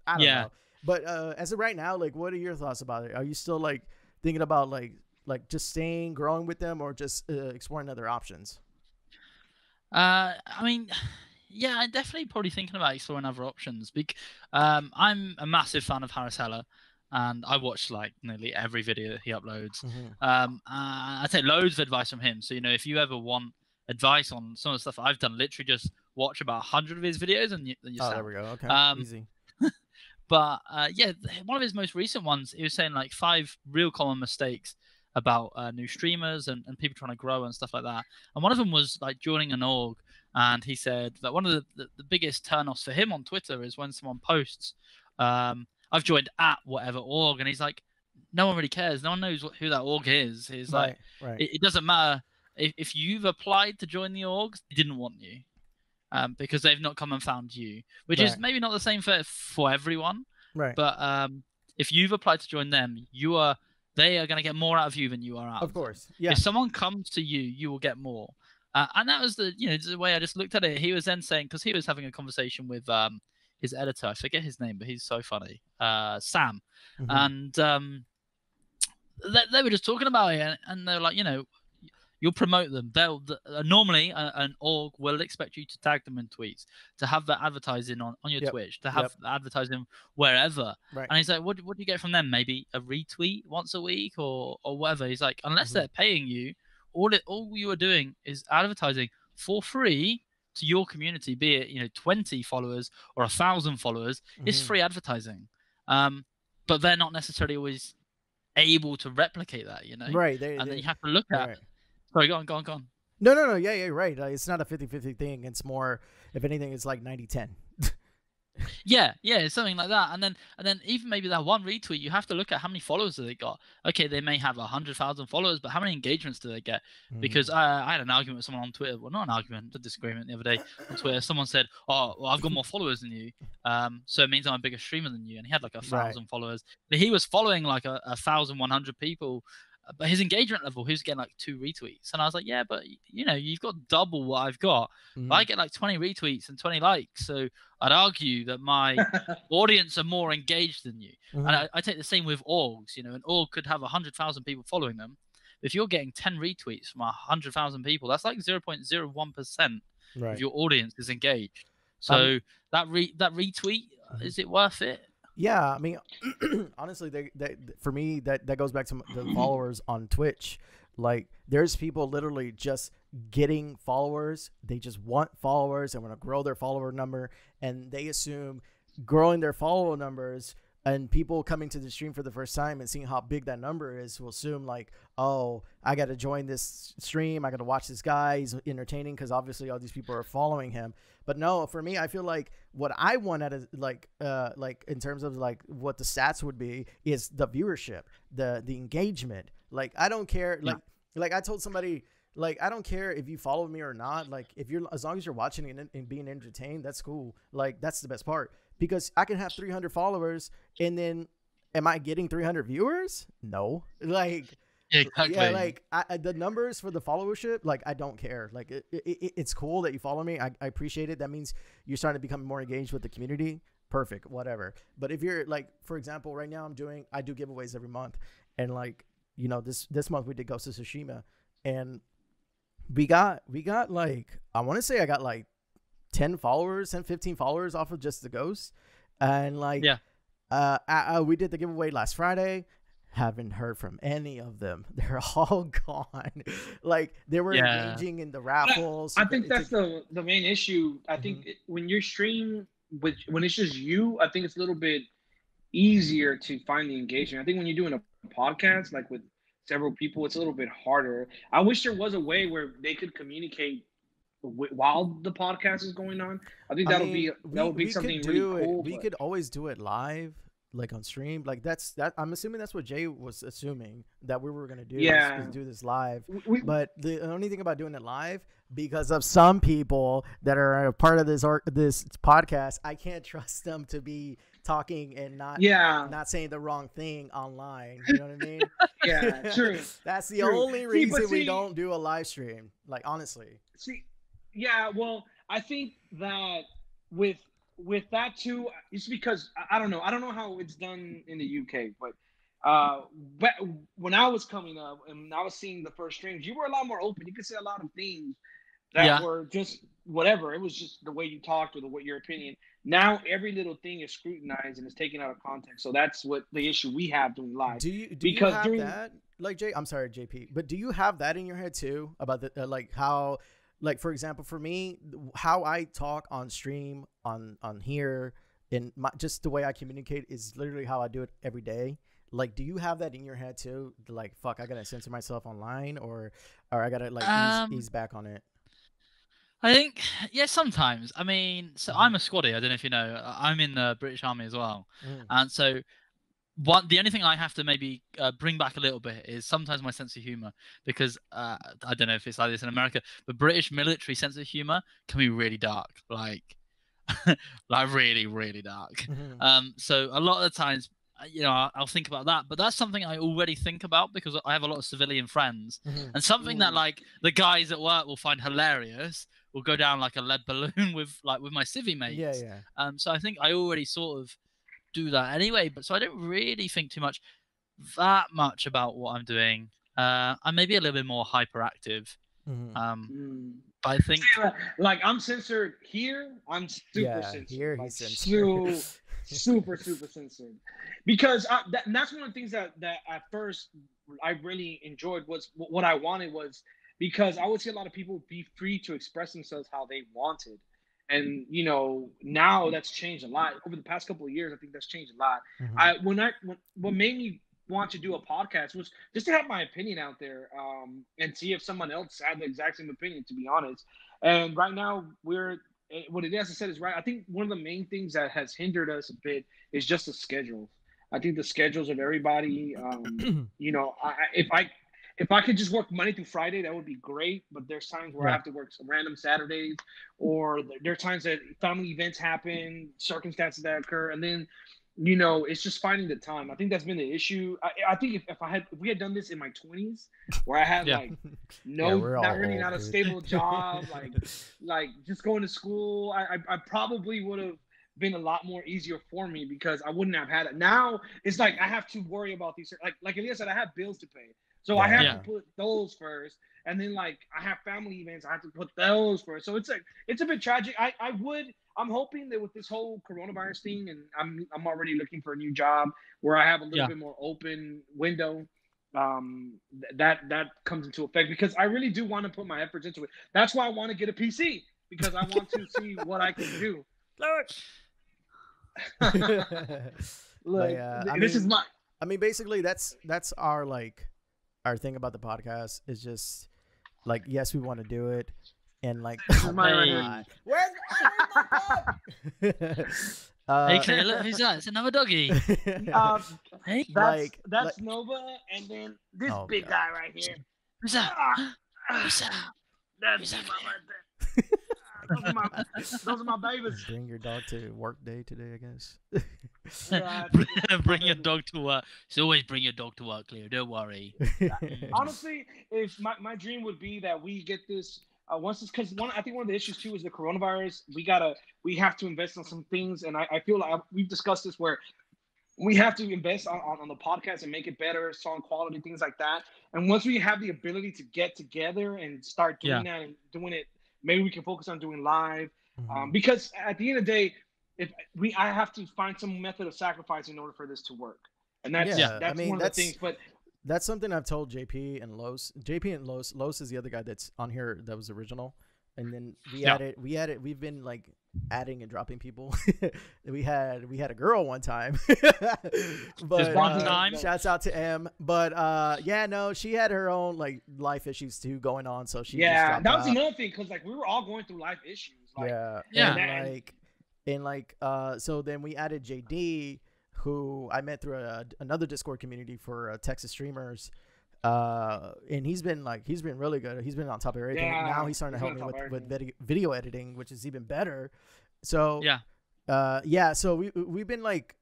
I don't know. But as of right now, like, what are your thoughts about it? Are you still like thinking about like just staying, growing with them, or just exploring other options? I mean, yeah, I'm definitely probably thinking about exploring other options. I'm a massive fan of Harris Heller. And I watch like nearly every video he uploads. I take loads of advice from him. So, you know, if you ever want advice on some of the stuff I've done, literally just watch about 100 of his videos and you there we go. Okay, easy. But yeah, one of his most recent ones, he was saying like 5 real common mistakes about new streamers and people trying to grow and stuff like that. And one of them was like joining an org. And he said that one of the biggest turnoffs for him on Twitter is when someone posts, I've joined at whatever org, and he's like, no one really cares. No one knows who that org is. He's right, like, right. It doesn't matter if you've applied to join the orgs. They didn't want you because they've not come and found you, which is maybe not the same for everyone. Right. But if you've applied to join them, they are going to get more out of you than you are out of course. Yeah. If someone comes to you, you will get more. And that was the way I just looked at it. He was then saying, because he was having a conversation with his editor, I forget his name, but he's so funny, Sam. And they were just talking about it, and they're like, you know, you'll promote them. Normally an org will expect you to tag them in tweets, to have that advertising on your Twitch, to have advertising wherever. Right. And he's like, what do you get from them? Maybe a retweet once a week or whatever. He's like, unless they're paying you, all you are doing is advertising for free to your community, be it 20 followers or 1,000 followers, is free advertising. But they're not necessarily always able to replicate that, Right. Then you have to look at. Right. Sorry, go on. No. Yeah, right. It's not a 50-50 thing. It's more, if anything, it's like 90-10. yeah, something like that. And then even maybe that one retweet, you have to look at how many followers do they got. Okay, they may have 100,000 followers, but how many engagements do they get? Because I had an argument with someone on Twitter. Well, not an argument, a disagreement the other day on Twitter. Someone said, "Oh, well, I've got more followers than you, so it means I'm a bigger streamer than you." And he had like 1,000 followers, but he was following like 1,100 people. But his engagement level, he was getting like 2 retweets, and I was like, "Yeah, but you've got double what I've got. But I get like 20 retweets and 20 likes, so I'd argue that my audience are more engaged than you." And I take the same with orgs. An org could have 100,000 people following them, If you're getting 10 retweets from 100,000 people, that's like 0.01% of your audience is engaged. So that retweet, is it worth it? Yeah, I mean, honestly, for me, that goes back to the followers on Twitch. Like, there's people literally just getting followers. They just want followers and want to grow their follower number, and they assume growing their follower numbers and people coming to the stream for the first time and seeing how big that number is will assume like, oh, I got to join this stream. I got to watch this guy. He's entertaining because obviously all these people are following him. But no, for me, I feel like what I want at a, like in terms of like what the stats would be is the viewership, the engagement. Like, I don't care. Yeah. Like I told somebody, like, I don't care if you follow me or not. Like, if you're, as long as you're watching and being entertained, that's cool. Like, that's the best part. Because I can have 300 followers and then am I getting 300 viewers? No. Like, exactly. Yeah, like the numbers for the followership, like, I don't care. Like, it's cool that you follow me. I appreciate it. That means you're starting to become more engaged with the community. Perfect. Whatever. But if you're like, for example, right now I do giveaways every month. And like, you know, this month we did Ghost of Tsushima, and we got like, I want to say I got like 10 followers and 15 followers off of just the ghost, and like, yeah, we did the giveaway last Friday. Haven't heard from any of them. They're all gone. Like, they were engaging in the raffles. I think that's the main issue. I think when you stream, when it's just you, I think it's a little bit easier to find the engagement. I think when you're doing a podcast, like with several people, it's a little bit harder. I wish there was a way where they could communicate while the podcast is going on. I think that would be something really cool. We could always do it live, like on stream. Like, that's I'm assuming that's what Jay was assuming that we were gonna do. Yeah, is do this live. But the only thing about doing it live, because of some people that are a part of this podcast, I can't trust them to be talking and not saying the wrong thing online. You know what I mean? Yeah, true. That's the only reason we don't do a live stream. Like, honestly. Yeah, well, I think that with that too, it's because I don't know how it's done in the UK, but when I was coming up and I was seeing the first streams, you were a lot more open. You could say a lot of things that were just whatever. It was just the way you talked or your opinion. Now every little thing is scrutinized and is taken out of context. So that's what the issue we have doing live. Do you have that? Like, Jay, I'm sorry, JP, but do you have that in your head too about the like how? Like, for example, for me, how I talk on stream, on here, and just the way I communicate is literally how I do it every day. Like, do you have that in your head too? Like, fuck, I gotta censor myself online, or I gotta like ease back on it. I think, yeah, sometimes. I mean, so I'm a squaddy. I don't know if you know. I'm in the British Army as well, and so. The only thing I have to maybe bring back a little bit is sometimes my sense of humor, because I don't know if it's like this in America, but British military sense of humor can be really dark, like like really, really dark. So a lot of the times, you know, I'll think about that, but that's something I already think about because I have a lot of civilian friends, and something that like the guys at work will find hilarious will go down like a lead balloon with my civvy mates. Yeah. So I think I already sort of do that anyway, but so I don't really think that much about what I'm doing. I may be a little bit more hyperactive. But I think like I'm censored here. I'm super censored. Here he's censored. Super censored. Because and that's one of the things that at first I really enjoyed was what I wanted was because I would see a lot of people be free to express themselves how they wanted. And, you know, now that's changed a lot. Over the past couple of years, I think that's changed a lot. What made me want to do a podcast was just to have my opinion out there and see if someone else had the exact same opinion, to be honest. And right now, what it is, I said, is right. I think one of the main things that has hindered us a bit is just the schedules. I think the schedules of everybody, you know, if I could just work Monday through Friday, that would be great. But there's times where I have to work some random Saturdays, or there are times that family events happen, circumstances that occur. And then, you know, it's just finding the time. I think that's been the issue. I think if we had done this in my 20s, where I had like not a stable job, like just going to school, I probably would have been a lot more easier for me because I wouldn't have had it. Now it's like I have to worry about these. Like Elia said, I have bills to pay. So I have to put those first. And then, like, I have family events. I have to put those first. So it's like, it's a bit tragic. I'm hoping that with this whole coronavirus thing, and I'm already looking for a new job where I have a little bit more open window, that comes into effect, because I really do want to put my efforts into it. That's why I want to get a PC, because I want to see what I can do. Basically that's our, like, our thing about the podcast is just like, yes, we want to do it. And like, where's my dog? Hey, Claire, look, who's that? It's another doggy. Hey, that's Nova, and then this big guy right here. Who's that? Who's that? That's my mother. Those are my babies. Bring your dog to work day today, I guess. Bring your dog to work. It's always bring your dog to work, Claire. Don't worry. Honestly, if my dream would be that we get this. I think one of the issues too is the coronavirus. We have to invest on some things, and I feel like we've discussed this, where we have to invest on the podcast and make it better, sound quality, things like that. And once we have the ability to get together and start doing that and doing it, maybe we can focus on doing live. Because at the end of the day, I have to find some method of sacrifice in order for this to work, and that's one of the things. But that's something I've told JP and Los. JP and Los. Los is the other guy that's on here that was original, and then we added. We've been like adding and dropping people. we had a girl one time, but shouts out to M. But she had her own like life issues too going on, so she just that was another thing, because like we were all going through life issues. Like, so then we added JD, who I met through another Discord community for Texas streamers, and he's been really good. He's been on top of everything. Now he's starting to help me with video editing, which is even better. So so we've been like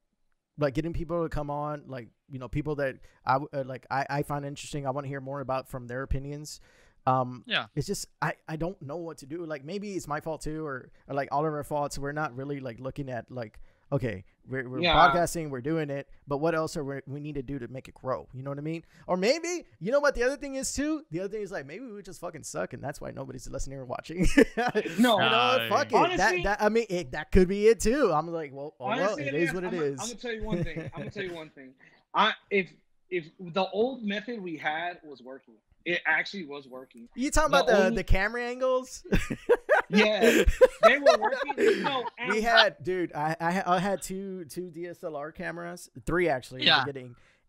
getting people to come on, like, you know, people that I find interesting. I want to hear more about from their opinions. It's just I don't know what to do. Like, maybe it's my fault too, or like all of our faults. We're not really like looking at like, okay, we're podcasting, we're doing it, but what else are we need to do to make it grow? You know what I mean? Or maybe, you know what the other thing is too? The other thing is like, maybe we just fucking suck, and that's why nobody's listening or watching. That could be it too. I'm like, well, honestly, it is what it is. I'm gonna tell you one thing. If the old method we had was working, it actually was working. You talking about the camera angles? Yeah, they were working. No, we had, dude, I had two DSLR cameras, three actually. Yeah.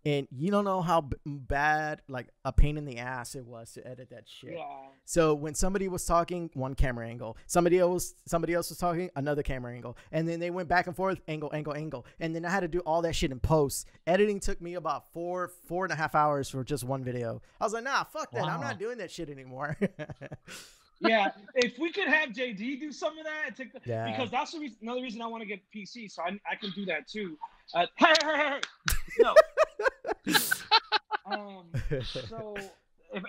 And you don't know how bad, like, a pain in the ass it was to edit that shit. Yeah. So when somebody was talking, one camera angle. Somebody else was talking, another camera angle. And then they went back and forth, angle, angle, angle. And then I had to do all that shit in post. Editing took me about four and a half hours for just one video. I was like, nah, fuck that. I'm not doing that shit anymore. Yeah, if we could have JD do some of that, because that's the reason, another reason I want to get PC, so I can do that too. So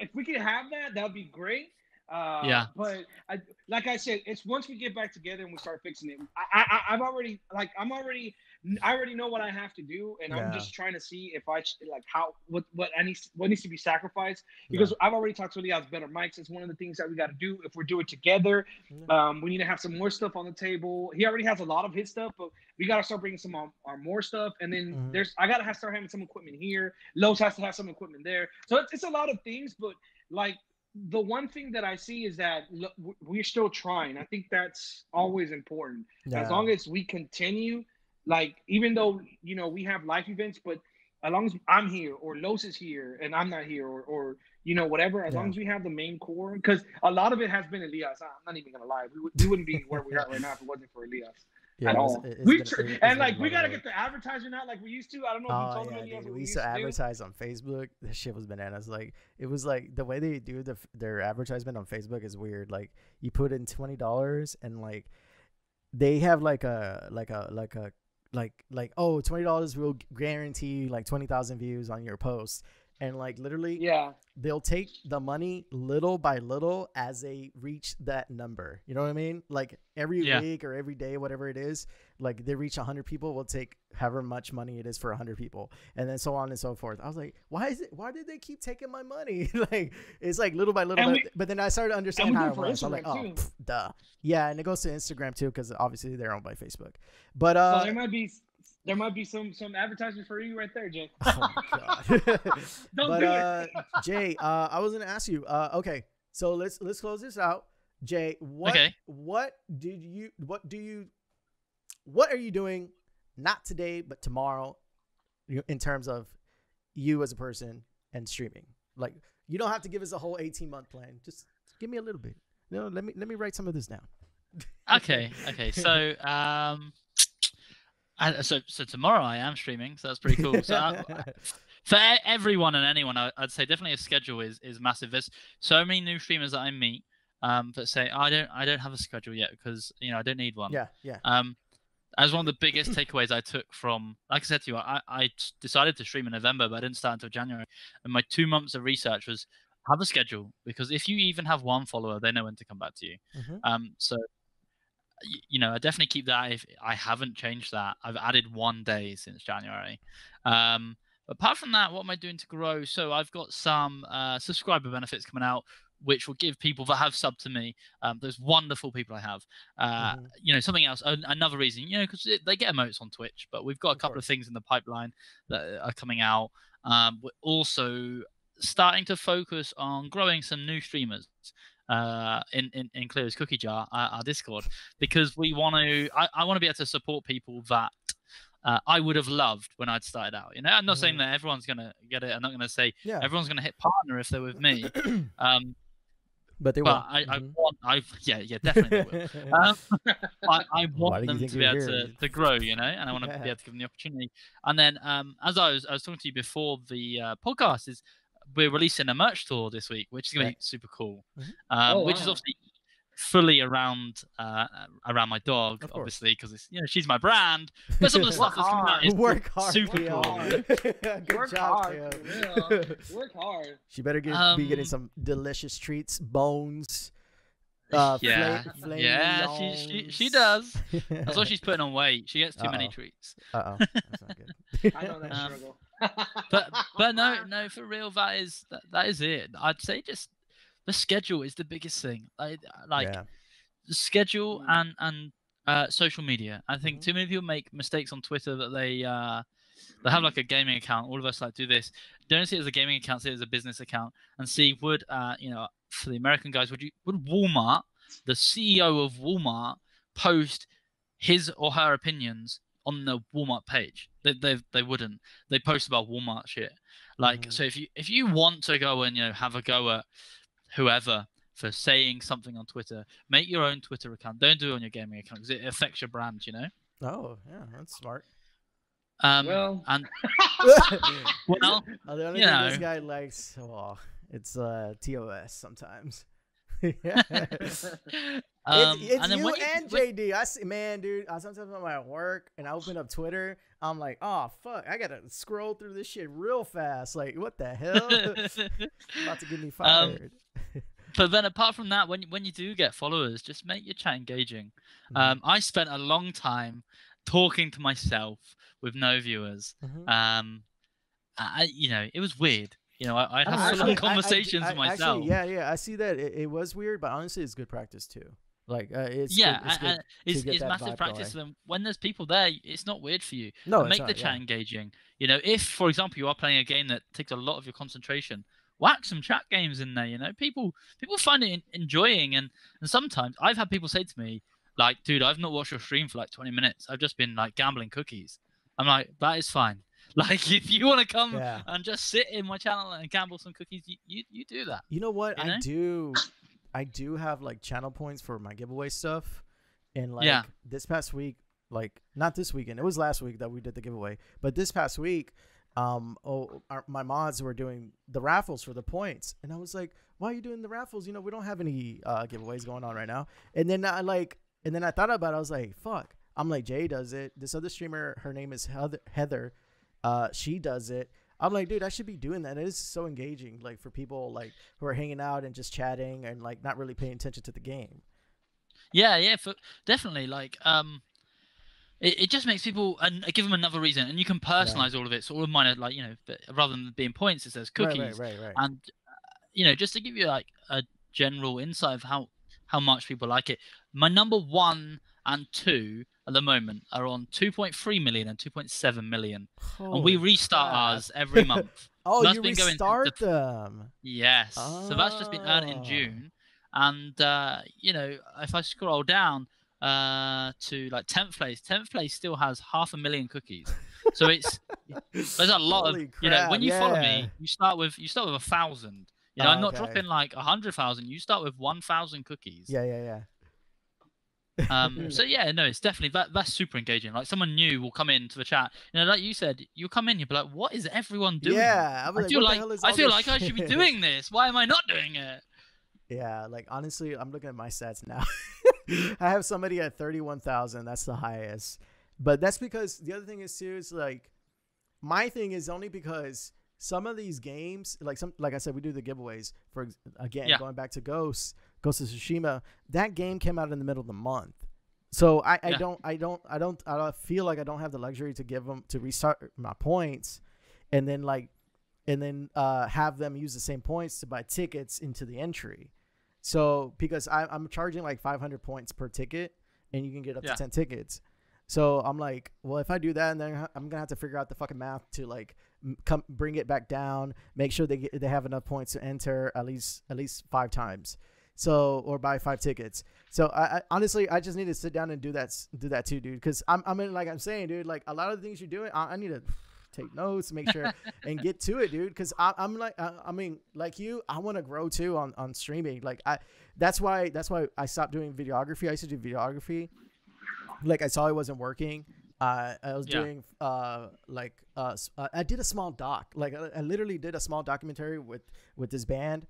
if we could have that, that'd be great. But like I said, it's once we get back together and we start fixing it. I already know what I have to do, and I'm just trying to see if what needs to be sacrificed, because I've already talked to the guys, better mics. It's one of the things that we got to do. If we're doing it together, we need to have some more stuff on the table. He already has a lot of his stuff, but we got to start bringing some our more stuff. And then I got to start having some equipment here. Lowe's has to have some equipment there. So it's a lot of things, but like, the one thing that I see is that we're still trying. I think that's always important. Yeah. As long as we continue, like, even though, you know, we have live events, but as long as I'm here or Los is here and I'm not here or you know, whatever, as long as we have the main core, because a lot of it has been Elias. I'm not even going to lie. We wouldn't be where we are right now if it wasn't for Elias. Yeah, at all. We gotta get the advertising out like we used to. I don't know if you told them any. We used to advertise on Facebook. This shit was bananas. Like, it was like the way they do their advertisement on Facebook is weird. Like, you put in $20 and like they have like $20 will guarantee like 20,000 views on your post. And like literally, yeah, they'll take the money little by little as they reach that number. You know what I mean? Like every week or every day, whatever it is, like they reach 100 people, we'll take however much money it is for 100 people, and then so on and so forth. I was like, why is it? Why did they keep taking my money? Like it's like little by little. But then I started to understand how it works. I'm like, oh, pff, duh. Yeah, and it goes to Instagram too, because obviously they're owned by Facebook. But so there might be. There might be some advertisement for you right there, Jay. Oh, God. Don't do it. Jay, I was going to ask you. Okay, so let's close this out. Jay, what are you doing? Not today, but tomorrow, in terms of you as a person and streaming. Like you don't have to give us a whole 18-month plan. Just give me a little bit. You know, let me write some of this down. Okay. So So tomorrow I am streaming, so that's pretty cool. So for everyone and anyone, I'd say definitely a schedule is massive. There's so many new streamers that I meet that say, oh, I don't have a schedule yet because I don't need one. Yeah. As one of the biggest takeaways I took from, like I said to you, I decided to stream in November, but I didn't start until January. And my 2 months of research was have a schedule, because if you even have one follower, they know when to come back to you. Mm-hmm. So. I definitely keep that. If I haven't changed that, I've added one day since January. Apart from that, what am I doing to grow? So I've got some subscriber benefits coming out, which will give people that have subbed to me. Those wonderful people I have. Something else, another reason, because they get emotes on Twitch, but we've got a couple of things in the pipeline that are coming out. We're also starting to focus on growing some new streamers. In Cleo's Cookie Jar, our Discord, because we want to. I want to be able to support people that I would have loved when I'd started out. I'm not saying that everyone's gonna get it. I'm not gonna say everyone's gonna hit partner if they're with me. But they will. I definitely will. I want them to be able to grow, and I want to be able to give them the opportunity. And then, as I was talking to you before the podcast is. We're releasing a merch tour this week, which is going to be super cool. Which is obviously fully around my dog, obviously, because it's she's my brand. But some of the stuff that's coming out is super cool. Work hard. She better be getting some delicious treats, bones. She does. That's why she's putting on weight. She gets too many treats. That's not good. I know that struggle. But no, for real, that is it. I'd say just the schedule is the biggest thing. The schedule and social media. I think too many people make mistakes on Twitter that they have like a gaming account. All of us do this. Don't see it as a gaming account. See it as a business account. And see for the American guys, would Walmart, the CEO of Walmart, post his or her opinions on the Walmart page? They wouldn't. They post about Walmart shit. So if you want to go and have a go at whoever for saying something on Twitter, make your own Twitter account. Don't do it on your gaming account because it affects your brand. Oh yeah, that's smart. The only thing this guy likes, it's TOS sometimes. It's you and JD. I see, man, dude. Sometimes I'm at work and I open up Twitter. I'm like, oh fuck, I gotta scroll through this shit real fast. Like, what the hell? About to get me fired. But then, apart from that, when you do get followers, just make your chat engaging. I spent a long time talking to myself with no viewers. It was weird. I had some conversations with myself. Actually, I see that it was weird, but honestly, it's good practice too. It's massive practice. And when there's people there, it's not weird for you. No, and make the chat engaging. If for example you are playing a game that takes a lot of your concentration, whack some chat games in there. People find it enjoying, and sometimes I've had people say to me like, "Dude, I've not watched your stream for like 20 minutes. I've just been like gambling cookies." I'm like, "That is fine." Like, if you want to come and just sit in my channel and gamble some cookies, you do that. You know what? I do. I do have, like, channel points for my giveaway stuff. And, like, this past week, like, not this weekend. It was last week that we did the giveaway. But this past week, my mods were doing the raffles for the points. And I was like, why are you doing the raffles? We don't have any giveaways going on right now. And then I thought about it. I was like, fuck. I'm like, Jay does it. This other streamer, her name is Heather. She does it. I'm like, dude, I should be doing that. It is so engaging, like, for people, like, who are hanging out and just chatting and, like, not really paying attention to the game. Yeah, yeah, for, definitely. Like, it just makes people, and give them another reason, and you can personalize all of it. So all of mine are, like, you know, rather than being points, it says cookies. Right. And, you know, just to give you, like, a general insight of how much people like it, my number 1 and 2 at the moment are on 2.3 million and 2.7 million. Holy and we restart ours every month. Oh, so that's you restart them. Yes. Oh. So that's just been earned in June. And, you know, if I scroll down to like 10th place, 10th place still has 500,000 cookies. So it's, there's a lot of, you know, when you follow me, you start with 1,000. You know, I'm not dropping like 100,000. You start with 1,000 cookies. Yeah. So yeah, no, it's definitely that's super engaging. Like, someone new will come into the chat, you know, like you said, you'll come in, you'll be like, what is everyone doing? Yeah, I'm like, I feel like I should be doing this. Why am I not doing it? Yeah, like, honestly, I'm looking at my stats now. I have somebody at 31,000. That's the highest, but that's because the other thing is too is like, my thing is only because some of these games, like I said, we do the giveaways for, again, going back to Ghost of Tsushima, that game came out in the middle of the month, so I feel like I don't have the luxury to give them to restart my points, and then have them use the same points to buy tickets into the entry. So because I'm charging like 500 points per ticket, and you can get up to 10 tickets. So I'm like, well, if I do that, and then I'm gonna have to figure out the fucking math to like bring it back down, make sure they have enough points to enter at least 5 times. So, or buy 5 tickets. So I honestly, I just need to sit down and do that too, dude. Cause I'm saying, dude, like a lot of the things you're doing, I need to take notes, make sure and get to it, dude. Cause I want to grow too on streaming. Like that's why I stopped doing videography. I used to do videography. Like, I saw it wasn't working. I was doing I did a small doc. Like I literally did a small documentary with this band.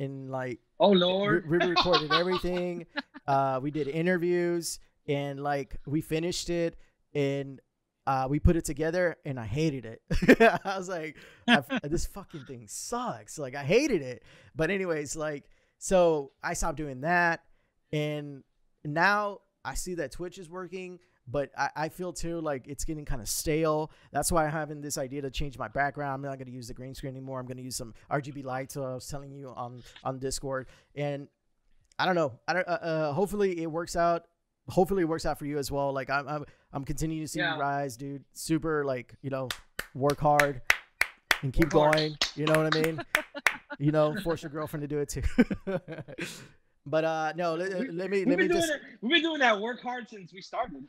In like, oh Lord, we recorded everything. We did interviews, and like we finished it, and we put it together, and I hated it. I was like, this fucking thing sucks. Like, I hated it. But anyways, like, so I stopped doing that, and now I see that Twitch is working, but I feel too like it's getting kind of stale. That's why I'm having this idea to change my background. I'm not going to use the green screen anymore. I'm going to use some RGB lights. So I was telling you on Discord, and I don't know. Hopefully it works out. Hopefully it works out for you as well. Like I'm continuing to see you rise, dude. Super, like, you know, work hard and keep going. You know what I mean? You know, force your girlfriend to do it too. But no, we've been doing that work hard since we started.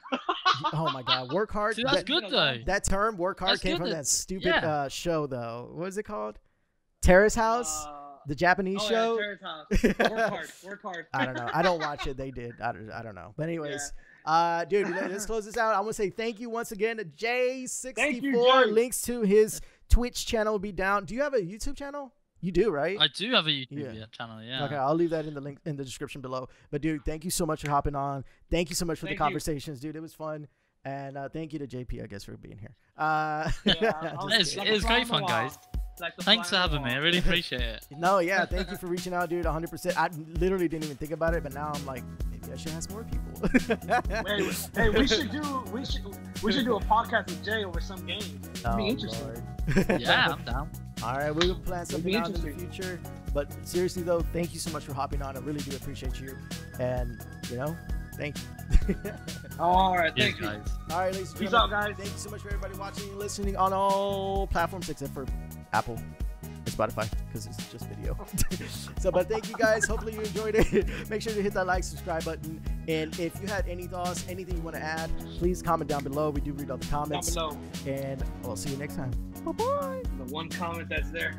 Oh my God, work hard. See, that's good though. That term work hard came from that stupid show though. What is it called? Terrace House, the Japanese show. Yeah, Terrace House. Work hard. I don't know. I don't watch it. They did. I don't know. But anyways, dude, let's close this out. I want to say thank you once again to J64. Links to his Twitch channel will be down. Do you have a YouTube channel? You do, right? I do have a YouTube channel, yeah. Okay, I'll leave that in the link in the description below. But dude, thank you so much for hopping on. Thank you so much for the conversations, dude. It was fun. And thank you to JP, I guess, for being here. It was great fun, guys. Thanks for having me. I really appreciate it. No, yeah, thank you for reaching out, dude. 100%. I literally didn't even think about it, but now I'm like, maybe I should ask more people. Hey, we should do a podcast with Jay over some game. It'd be interesting. Yeah, I'm down. All right, we're gonna plan something out in the future. But seriously though, thank you so much for hopping on. I really do appreciate you, and you know, thank you. All right, thank you guys. All right, ladies and gentlemen, peace out, guys. Thank you so much for everybody watching and listening on all platforms except for Apple and Spotify, because it's just video. So, but thank you guys. Hopefully you enjoyed it. Make sure to hit that like, subscribe button, and if you had any thoughts, anything you want to add, please comment down below. We do read all the comments down below, and we'll see you next time. Bye-bye. The one comment that's there.